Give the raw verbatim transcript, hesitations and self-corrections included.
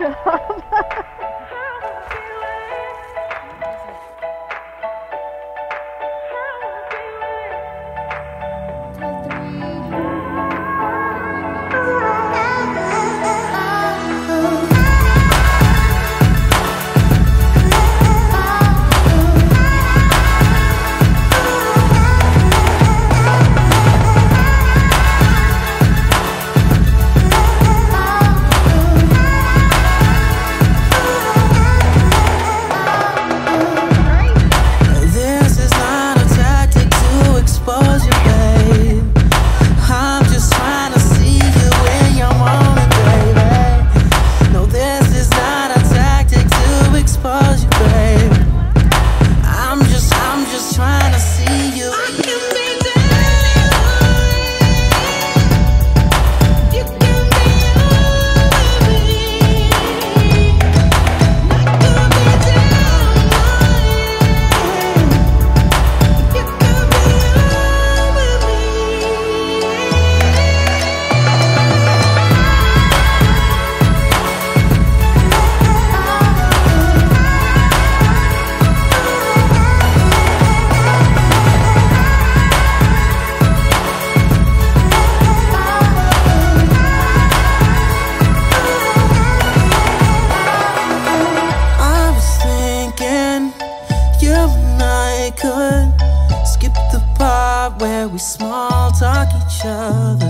look it up. Could skip the part where we small talk each other.